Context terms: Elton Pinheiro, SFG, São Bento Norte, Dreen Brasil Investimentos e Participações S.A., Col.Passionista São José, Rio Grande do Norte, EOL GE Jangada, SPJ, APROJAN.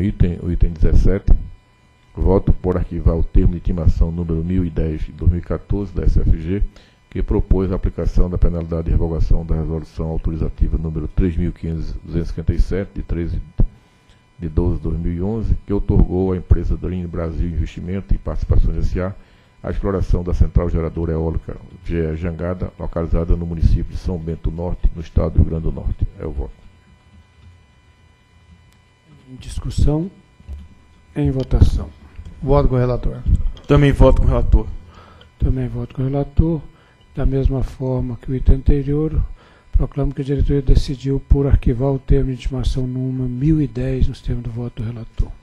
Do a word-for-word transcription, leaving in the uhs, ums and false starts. com item, o item dezessete, voto por arquivar o termo de intimação número mil e dez de dois mil e quatorze da S F G, que propôs a aplicação da penalidade de revogação da resolução autorizativa número três mil quinhentos e duzentos e cinquenta e sete, de treze de doze de dois mil e onze, que outorgou à empresa Dreen Brasil Investimentos e Participações S A a exploração da central geradora eólica G E Jangada, localizada no município de São Bento Norte, no estado do Rio Grande do Norte. É o voto. Em discussão, em votação. Voto com o relator. Também voto com o relator. Também voto com o relator. Da mesma forma que o item anterior, proclamo que a diretoria decidiu por arquivar o termo de intimação número mil e dez nos termos do voto do relator.